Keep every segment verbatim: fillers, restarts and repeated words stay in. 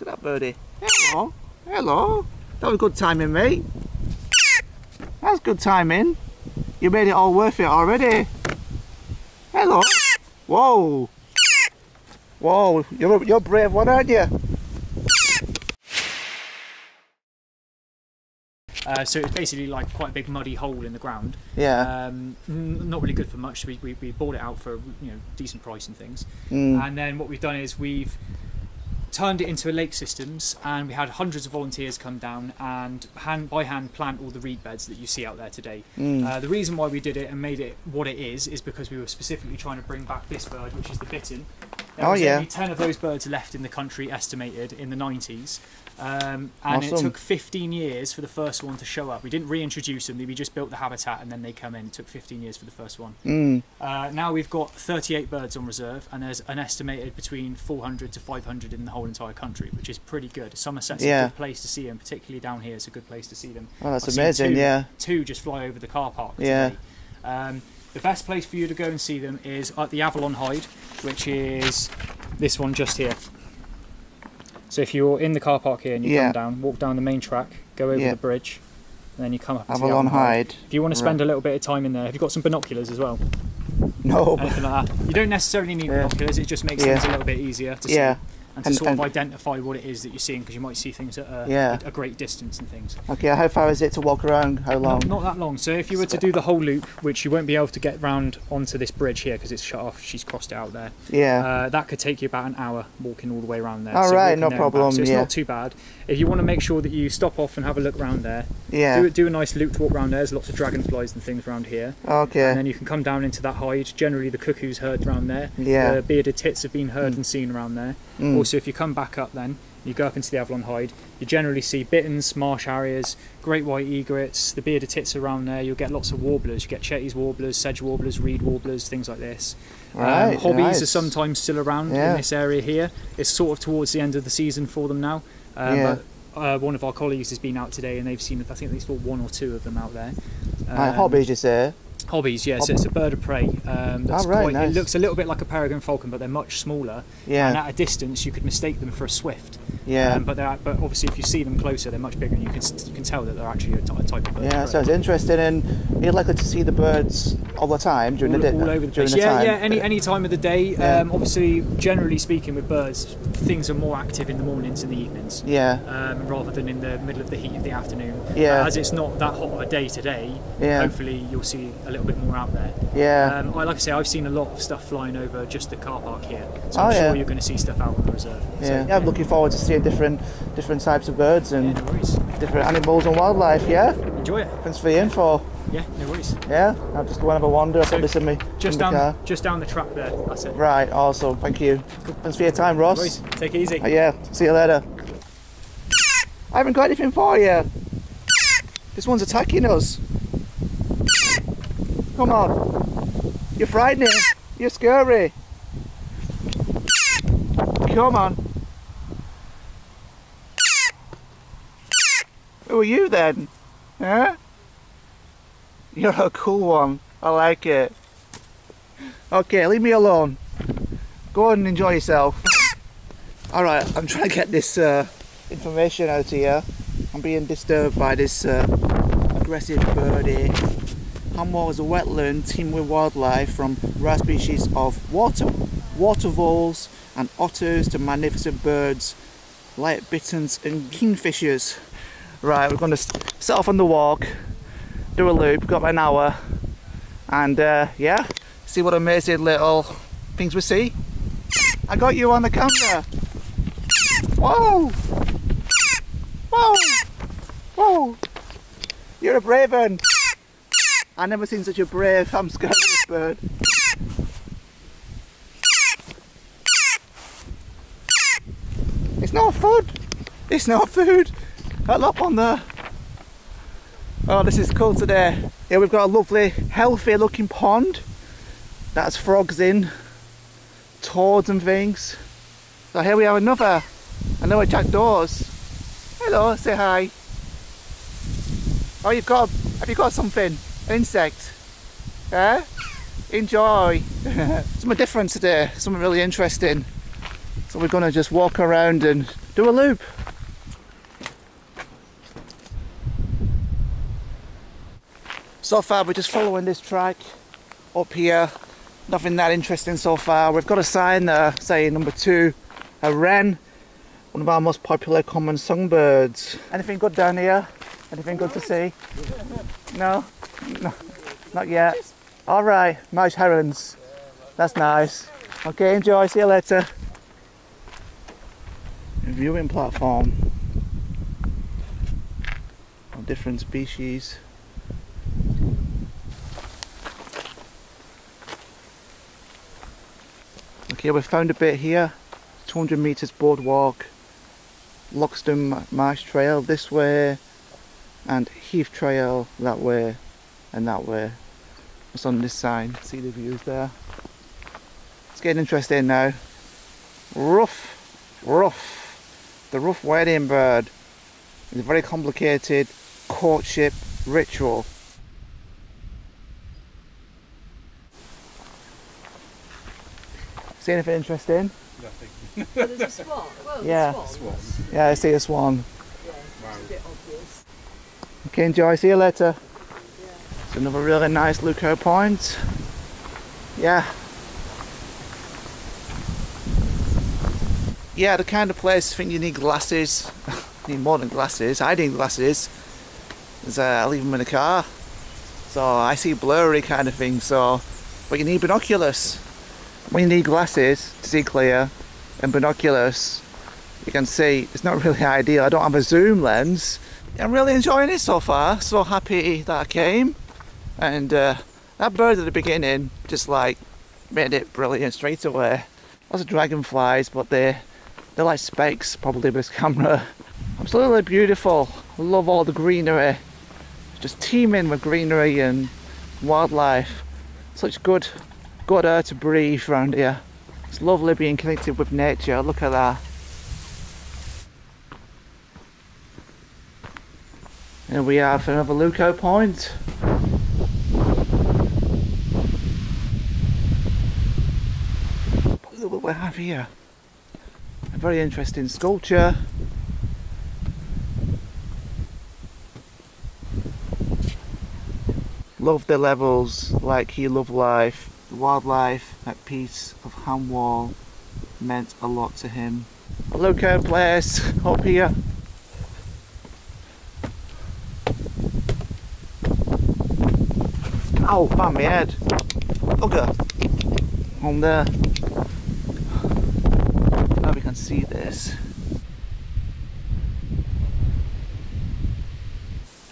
Look at that birdie. Hello. Hello. That was good timing, mate. That's good timing. You made it all worth it already. Hello. Whoa. Whoa. You're a, you're a brave one, aren't you? Uh, so it's basically like quite a big muddy hole in the ground. Yeah. Um, not really good for much. We, we we bought it out for, you know, decent price and things. Mm. And then what we've done is we've turned it into a lake systems, and we had hundreds of volunteers come down and hand by hand plant all the reed beds that you see out there today. Mm. Uh, the reason why we did it and made it what it is is because we were specifically trying to bring back this bird, which is the bittern. There was oh, yeah. only ten of those birds left in the country, estimated, in the nineties. Um, and awesome. It took fifteen years for the first one to show up. We didn't reintroduce them, we just built the habitat and then they come in. It took fifteen years for the first one. Mm. Uh, now we've got thirty-eight birds on reserve, and there's an estimated between four hundred to five hundred in the whole entire country, which is pretty good. Somerset's yeah. a good place to see them, particularly down here. It's a good place to see them. Oh, that's I've amazing, seen two, yeah. Two just fly over the car park yeah. today. Um, the best place for you to go and see them is at the Avalon Hide, which is this one just here. So if you're in the car park here and you yeah. come down, walk down the main track, go over yeah. the bridge, and then you come up Avalon to Avalon Hide. Hide. If you want to spend right. a little bit of time in there, have you got some binoculars as well? No. Anything like that? You don't necessarily need yeah. binoculars, it just makes yeah. things a little bit easier to yeah. see and to and, sort and of identify what it is that you're seeing, because you might see things at a, yeah. a great distance and things. Okay, how far is it to walk around? How long? Not, not that long. So if you were to do the whole loop, which you won't be able to get round onto this bridge here because it's shut off, she's crossed it out there. Yeah. Uh, that could take you about an hour walking all the way around there. All so right, no problem. So it's yeah. not too bad. If you want to make sure that you stop off and have a look around there, yeah. do, do a nice loop to walk around there. There's lots of dragonflies and things around here. Okay. And then you can come down into that hide. Generally the cuckoo's heard around there. Yeah. The bearded tits have been heard mm. and seen around there. Mm. Also, if you come back up then, you go up into the Avalon Hide, you generally see bitterns, marsh harriers, great white egrets, the bearded tits around there. You'll get lots of warblers. You get Chetty's warblers, sedge warblers, reed warblers, things like this. Right, um, hobbies nice. Are sometimes still around yeah. in this area here. It's sort of towards the end of the season for them now. Um, yeah. But uh, one of our colleagues has been out today and they've seen, I think, at least one or two of them out there. Um, right, hobbies, you say? Hobbies, yes. Yeah, so it's a bird of prey. Um, that's oh, right, quite, nice. It looks a little bit like a peregrine falcon, but they're much smaller. Yeah. And at a distance, you could mistake them for a swift. Yeah. Um, but they're but obviously, if you see them closer, they're much bigger, and you can you can tell that they're actually a, t a type of bird. Yeah, that sounds interesting. And you're likely to see the birds all the time during all, the day. All over the place. The yeah, time. yeah. Any any time of the day. Yeah. Um, obviously, generally speaking, with birds, things are more active in the mornings and the evenings. Yeah. Um, rather than in the middle of the heat of the afternoon. Yeah. Uh, as it's not that hot of a day today. Yeah. Hopefully, you'll see a little bit more out there. Yeah. Um, I, like I say, I've seen a lot of stuff flying over just the car park here, so I'm oh, sure yeah. you're going to see stuff out on the reserve. Yeah. So, yeah, yeah. I'm looking forward to seeing different different types of birds and yeah, no different animals and wildlife. Yeah. Enjoy it. Thanks for the info. Yeah, no worries. Yeah, I'll just go and have a wander. I'll so put this in me. Just in down, the car. just down the track there. That's it. Right. Awesome. Thank you. Cool. Thanks for your time, Ross. No Take it easy. Uh, yeah. See you later. I haven't got anything for you. This one's attacking us. Come on. You're frightening. You're scary. Come on. Who are you then? Huh? You're a cool one. I like it. Okay, leave me alone. Go and enjoy yourself. Alright, I'm trying to get this uh, information out here. I'm being disturbed by this uh, aggressive birdie. Ham Wall is a wetland teamed with wildlife, from rare species of water, water voles and otters to magnificent birds like bitterns and kingfishers. Right, we're going to set off on the walk, do a loop, got about an hour, and uh, yeah, see what amazing little things we see. I got you on the camera. Whoa! Whoa! Whoa! You're a brave one. I've never seen such a brave, I'm scared of this bird. It's not food! It's not food! Hello up on there. Oh, this is cool today. Yeah, we've got a lovely, healthy looking pond. That's frogs in, toads and things. So here we have another, another jackdaws. Hello, say hi. Oh, you've got, have you got something? Insect, eh? Enjoy. Something different today, something really interesting. So we're gonna just walk around and do a loop. So far we're just following this track up here, nothing that interesting so far. We've got a sign there saying number two, a wren, one of our most popular common songbirds. Anything good down here? Anything good to see? No? No, not yet. Alright, nice herons. That's nice. Okay, enjoy, see you later. Viewing platform of different species. Okay, we've found a bit here, two hundred metres boardwalk, Loxton Marsh Trail this way, and Heath Trail that way and that way. It's on this sign, see the views there. It's getting interesting now. Rough, rough, the rough wedding bird is a very complicated courtship ritual. See anything interesting? Nothing. Well, there's a swan. Well, yeah. Swan. Swan. Yeah, I see a swan. Yeah, wow. It's a bit obvious. Okay, enjoy. See you later. Yeah. It's another really nice lookout point. Yeah. Yeah, the kind of place I think you need glasses. Need more than glasses. I need glasses. As, uh, I leave them in the car, so I see blurry kind of things. So, but you need binoculars. When you need glasses to see clear and binoculars, you can see it's not really ideal. I don't have a zoom lens. I'm really enjoying it so far. So happy that I came. And uh, that bird at the beginning just like made it brilliant straight away. Lots of dragonflies, but they, they're like specks probably with this camera. Absolutely beautiful. I love all the greenery. It's just teeming with greenery and wildlife. Such good Good air to breathe around here. It's lovely being connected with nature, look at that. And we have another lookout point. Look what we have here. A very interesting sculpture. Love the levels, like he loved life. Wildlife, that piece of Ham Wall meant a lot to him. A lookout place up here. Ow, bang my head. Bugger. On there. Now we can see this.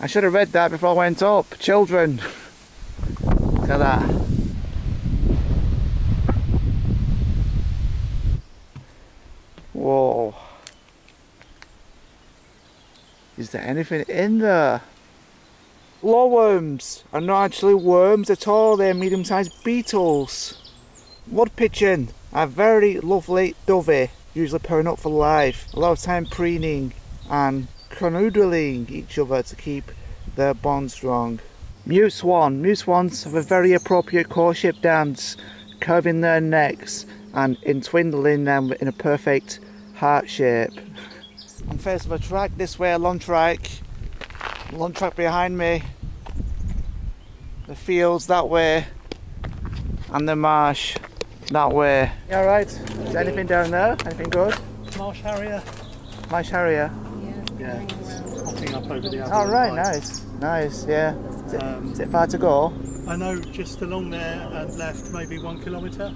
I should have read that before I went up. Children. Look at that. Whoa. Is there anything in there? Glowworms are not actually worms at all, they're medium-sized beetles. Wood pigeon are very lovely dovey, usually pairing up for life. A lot of time preening and canoodling each other to keep their bond strong. Mew swan. Mew swans have a very appropriate courtship dance, curving their necks and entwindling them in a perfect heart shape. I'm faced with a track this way, a long track. A long track behind me. The fields that way. And the marsh that way. You alright? Is there anything down there? Anything good? Marsh harrier. Marsh harrier? Yeah. Yeah. It's popping up over the Avalon Hide. Oh right, nice. Nice, yeah. Is it, um, is it far to go? I know, just along there and left, maybe one kilometre.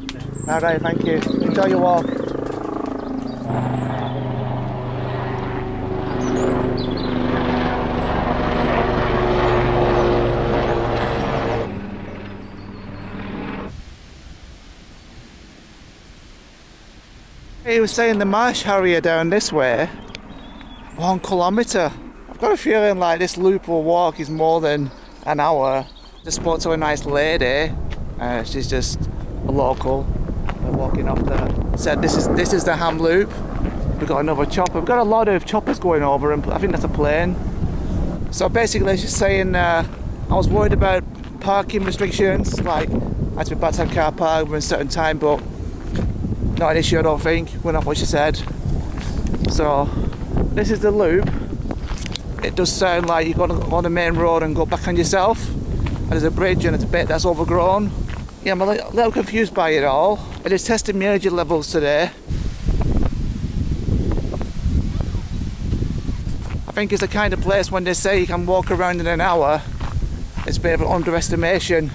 Alright, thank you. Enjoy your walk. He was saying the marsh harrier down this way, one kilometre. I've got a feeling like this loop or walk is more than an hour. Just spoke to a nice lady. Uh, she's just a local. We're walking off there. Said this is this is the Ham Loop. We've got another chopper. We've got a lot of choppers going over, and I think that's a plane. So basically, she's saying uh, I was worried about parking restrictions. Like I had to be back to the car park within a certain time, but not an issue. I don't think. Went off what she said. So this is the loop. It does sound like you've got to go on the main road and go back on yourself, and there's a bridge and it's a bit that's overgrown. Yeah, I'm a little confused by it all, but it's testing my energy levels today. I think it's the kind of place when they say you can walk around in an hour, it's a bit of an underestimation.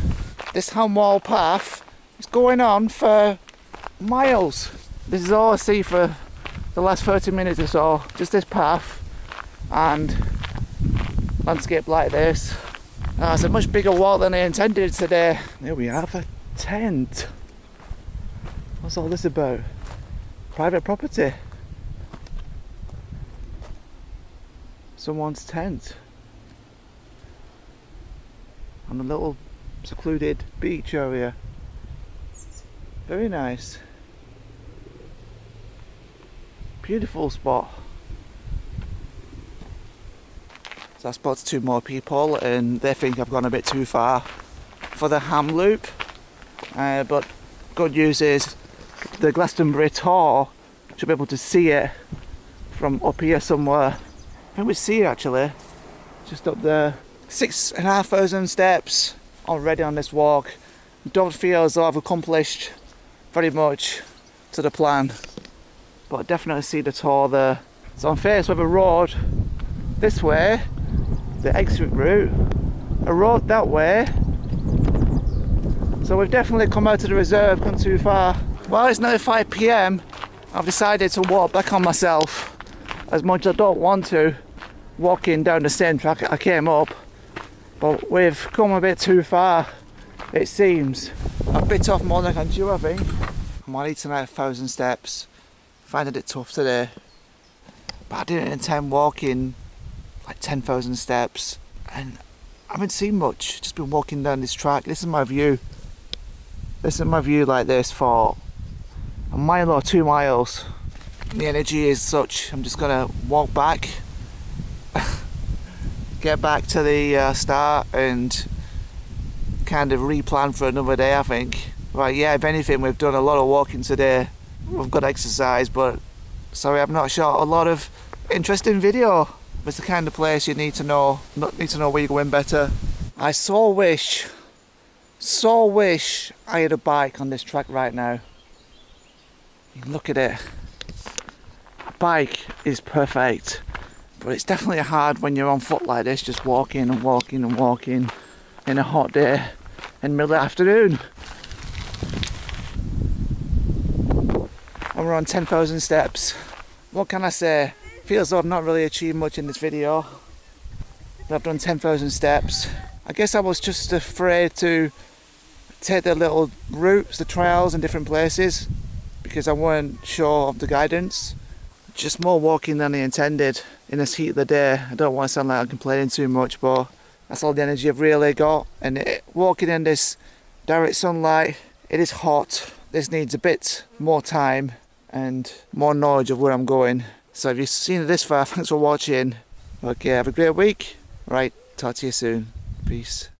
This Ham Wall path is going on for miles. This is all I see for the last thirty minutes or so, just this path and landscape like this. Ah, it's a much bigger walk than I intended today. Here we have a tent. What's all this about? Private property. Someone's tent on a little secluded beach area. Very nice, beautiful spot. So I spotted two more people and they think I've gone a bit too far for the ham loop, uh, but good news is the Glastonbury Tor should be able to see it from up here somewhere. I think we see it actually, just up there. Six and a half thousand steps already on this walk. Don't feel as though I've accomplished very much to the plan, but I definitely see the Tor there. So I'm faced with a road this way, the exit route, a road that way. So we've definitely come out of the reserve, gone too far. Well, it's now five p m, I've decided to walk back on myself. As much as I don't want to, walking down the same track I came up, but we've come a bit too far, it seems. I've bit off more than I can chew, I think. I'm on eighty-nine thousand steps, finding it tough today, but I didn't intend walking like ten thousand steps, and I haven't seen much, just been walking down this track. This is my view. This is my view like this for a mile or two miles. The energy is such, I'm just gonna walk back, get back to the uh, start and kind of replan for another day, I think. Right, yeah, if anything, we've done a lot of walking today. We've got exercise, but sorry, I've not shot a lot of interesting video. It's the kind of place you need to know, not need to know where you're going better. I so wish, so wish I had a bike on this track right now. Look at it. Bike is perfect, but it's definitely hard when you're on foot like this, just walking and walking and walking in a hot day in the middle of the afternoon. And we're on ten thousand steps. What can I say? Feels though I've not really achieved much in this video, but I've done ten thousand steps. I guess I was just afraid to take the little routes, the trails in different places, because I weren't sure of the guidance. Just more walking than I intended in this heat of the day. I don't want to sound like I'm complaining too much, but that's all the energy I've really got. And it, walking in this direct sunlight, it is hot. This needs a bit more time and more knowledge of where I'm going. So if you've seen it this far, thanks for watching. Okay, have a great week. Right, talk to you soon. Peace.